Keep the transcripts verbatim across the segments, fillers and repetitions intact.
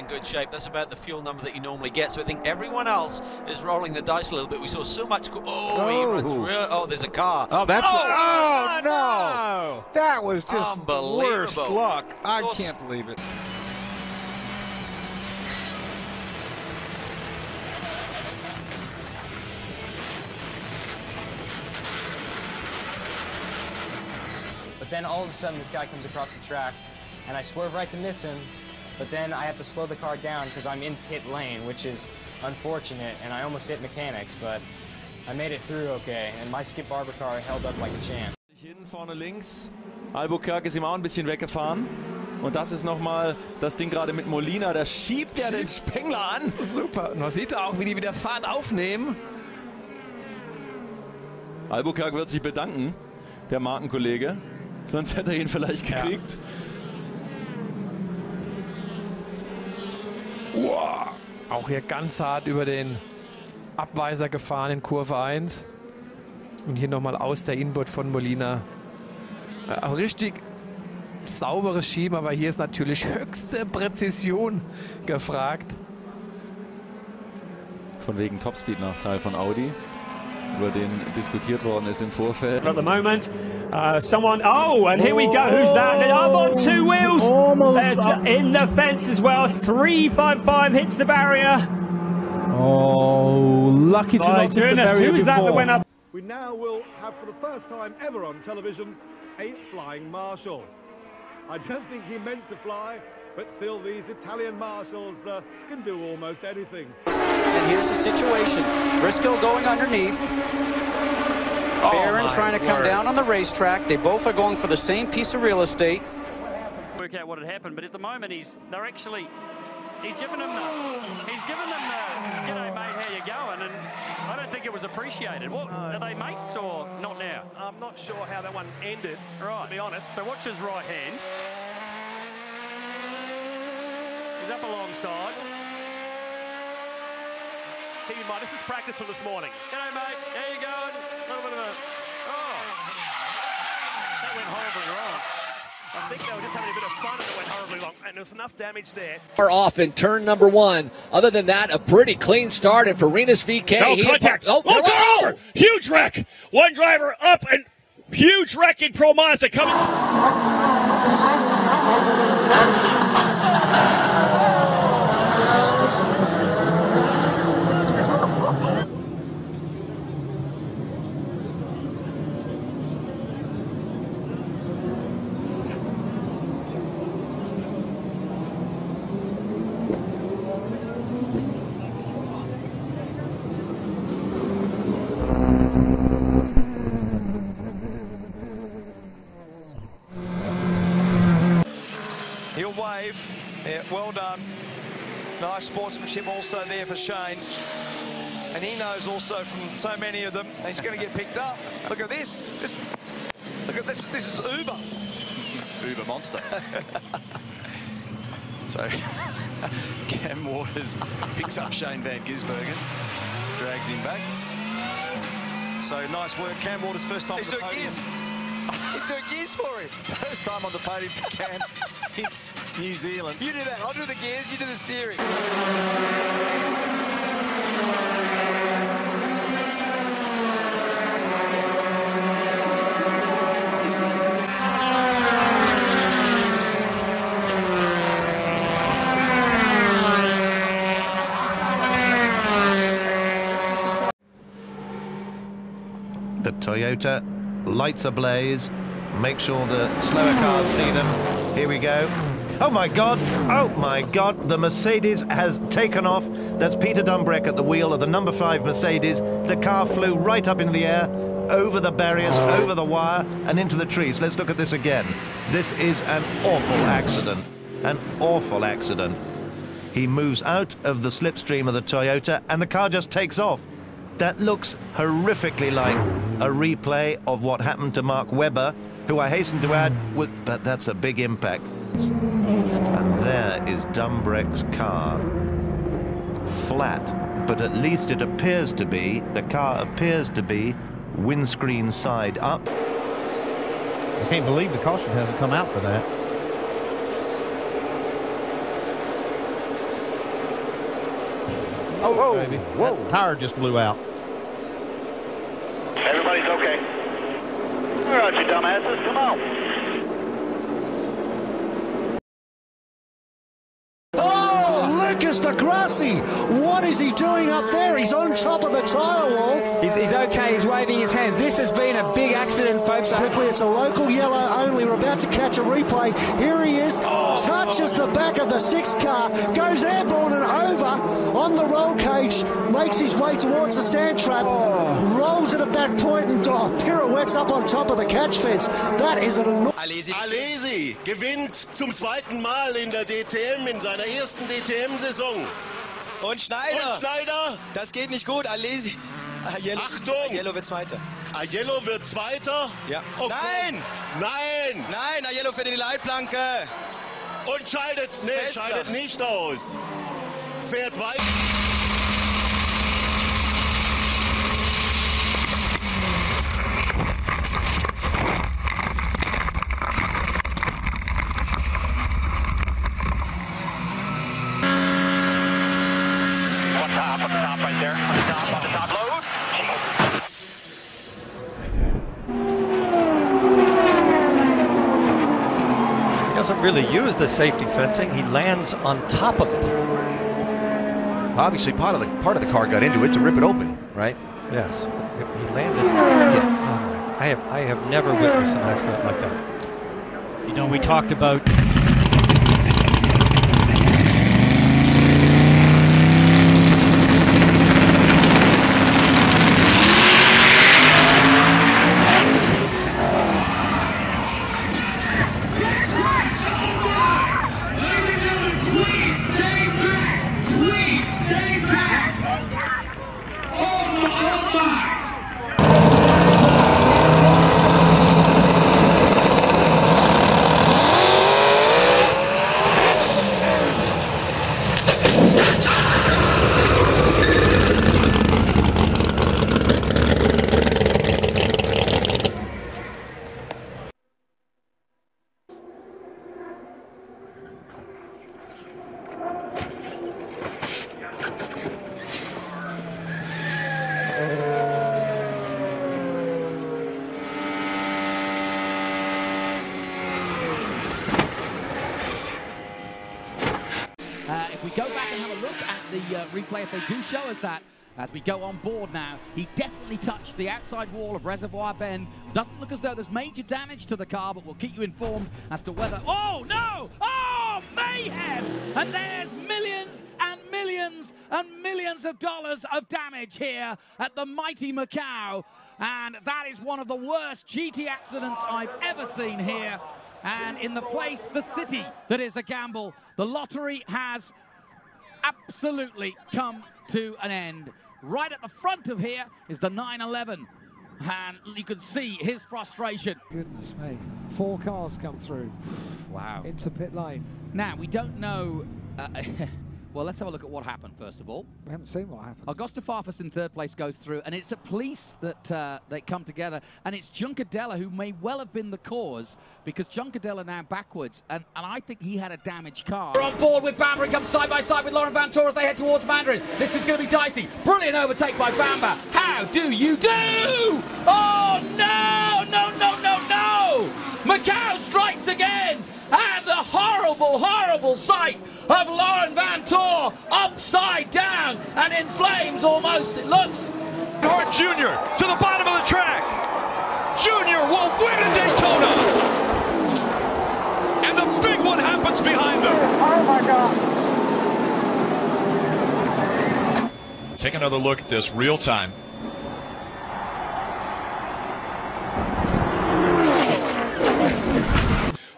in good shape. That's about the fuel number that you normally get. So I think everyone else is rolling the dice a little bit. We saw so much. Oh, oh. He runs real. Oh, there's a car. Oh, that's. Oh, oh no. no! That was just unbelievable. Worst luck. I Source. can't believe it. Then all of a sudden this guy comes across the track and I swerve right to miss him, but then I have to slow the car down because I'm in pit lane, which is unfortunate, and I almost hit mechanics, but I made it through okay, and my Skip Barber car held up like a champ. Hinten vorne links, Albuquerque ist ihm auch ein bisschen weggefahren. Und das ist nochmal das Ding gerade mit Molina, da schiebt er den Spengler an. Super, und man sieht auch, wie die wieder Fahrt aufnehmen. Albuquerque wird sich bedanken, der Markenkollege. Sonst hätte er ihn vielleicht gekriegt. Ja. Wow. Auch hier ganz hart über den Abweiser gefahren in Kurve eins. Und hier nochmal aus der Inboard von Molina. Auch richtig sauberes Schieben, aber hier ist natürlich höchste Präzision gefragt. Von wegen Topspeed-Nachteil von Audi. Über den diskutiert worden ist im Vorfeld. At the moment, uh, someone, oh, and here we go, who's that? They are on two wheels. There's in the fence as well. three five five hits the barrier. Oh, lucky to not hit the barrier who's that that went up? We now will have, for the first time ever on television, a flying marshal. I don't think he meant to fly, but still these Italian marshals uh, can do almost anything. And here's the situation. Briscoe going underneath. Oh, Barron trying to word. come down on the racetrack. They both are going for the same piece of real estate. Work out what had happened, but at the moment he's they're actually he's given them the he's given them the g'day mate, how you going? And I don't think it was appreciated. What no. are they mates or not now? I'm not sure how that one ended, right, to be honest. So watch his right hand. He's up alongside. Keep in mind, this is practice from this morning. G'day, mate. How you going? A little bit of a... Oh. That went horribly wrong. I think they were just having a bit of fun and it went horribly long. And there's enough damage there. We're off in turn number one. Other than that, a pretty clean start. And for Renas V K... No he contact. Oh, oh, oh. Over. Huge wreck. One driver up and huge wreck in Pro Mazda coming... Wave, yeah, well done. Nice sportsmanship also there for Shane, and he knows also from so many of them he's going to get picked up. Look at this, this look at this, this is Uber Uber monster. So Cam Waters picks up Shane Van Gisbergen, drags him back. So nice work, Cam Waters, first time he's He's doing gears for him. First time on the podium for Cam since New Zealand. You do that. I'll do the gears. You do the steering. The Toyota lights ablaze. Make sure the slower cars see them. Here we go. Oh my God, oh my God, the Mercedes has taken off. That's Peter Dumbreck at the wheel of the number five Mercedes. The car flew right up into the air, over the barriers, over the wire, and into the trees. Let's look at this again. This is an awful accident, an awful accident. He moves out of the slipstream of the Toyota and the car just takes off. That looks horrifically like a replay of what happened to Mark Webber, who I hasten to add, but that's a big impact. And there is Dumbreck's car. Flat, but at least it appears to be, the car appears to be, windscreen side up. I can't believe the caution hasn't come out for that. Oh, whoa, baby. Whoa. That tire just blew out. Everybody's okay. All right, you dumbasses, come on. Oh, Lucas Degrassi. What is he doing up there? He's on top of the tire wall. He's, he's okay. He's waving his hands. This has been a big accident, folks. Quickly, it's a local yellow only. We're about to catch a replay. Here he is. Oh. Touches the back of the sixth car. Goes airborne and over. On the roll cage, makes his way towards the sand trap, oh. rolls at a back point and oh, pirouettes up on top of the catch fence. That is an enormous... Alesi. Alesi gewinnt zum zweiten Mal in der D T M, in seiner ersten D T M-Saison. Und Schneider. Und Schneider. Das geht nicht gut, Alesi. Aiello. Achtung. Aiello wird Zweiter. Aiello wird Zweiter? Ja. Okay. Nein. Nein. Nein, Aiello fährt in die Leitplanke. Und scheidet, nee, scheidet nicht aus. Fährt weiter. What's up? What's up right there? What's up? What's up? Load. He doesn't really use the safety fencing. He lands on top of it. Obviously, part of the part of the car got into it to rip it open, right? Yes, he landed. Yeah. Oh my, I have I have never witnessed an accident like that. You know, we talked about. If they do show us that as we go on board now, he definitely touched the outside wall of Reservoir Bend. Doesn't look as though there's major damage to the car, but we'll keep you informed as to whether... Oh, no! Oh, mayhem! And there's millions and millions and millions of dollars of damage here at the mighty Macau. And that is one of the worst G T accidents I've ever seen here. And in the place, the city, that is a gamble, the lottery has... absolutely come to an end. Right at the front of here is the nine eleven, and you can see his frustration. Goodness me, four cars come through. Wow. Into pit lane. Now, we don't know... Uh, well, let's have a look at what happened, first of all. We haven't seen what happened. Augusto Farfus in third place goes through, and it's the police that uh, they come together, and it's Junkadela who may well have been the cause, because Junkadela now backwards, and, and I think he had a damaged car. We're on board with Bamber. He comes side by side with Laurens Vanthoor as they head towards Mandarin. This is going to be dicey. Brilliant overtake by Bamber. How do you do? Oh, no, no, no, no, no! Macau strikes again! And the horrible, horrible sight of Laurens Vanthoor upside down and in flames almost, it looks. Hart Junior to the bottom of the track. Junior will win a Daytona. And the big one happens behind them. Oh my God. Take another look at this real time.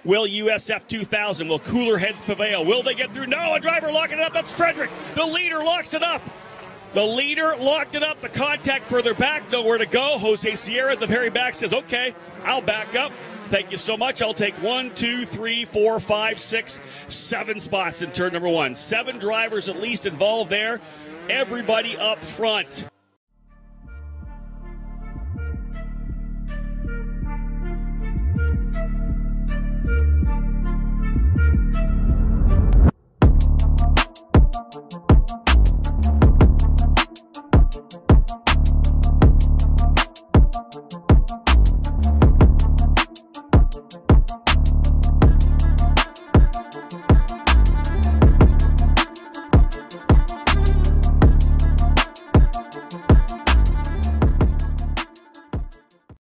Will U S F two thousand, will cooler heads prevail? Will they get through? No, a driver locking it up. That's Frederick. The leader locks it up. The leader locked it up. The contact further back, nowhere to go. Jose Sierra at the very back says, okay, I'll back up. Thank you so much. I'll take one, two, three, four, five, six, seven spots in turn number one. Seven drivers at least involved there. Everybody up front.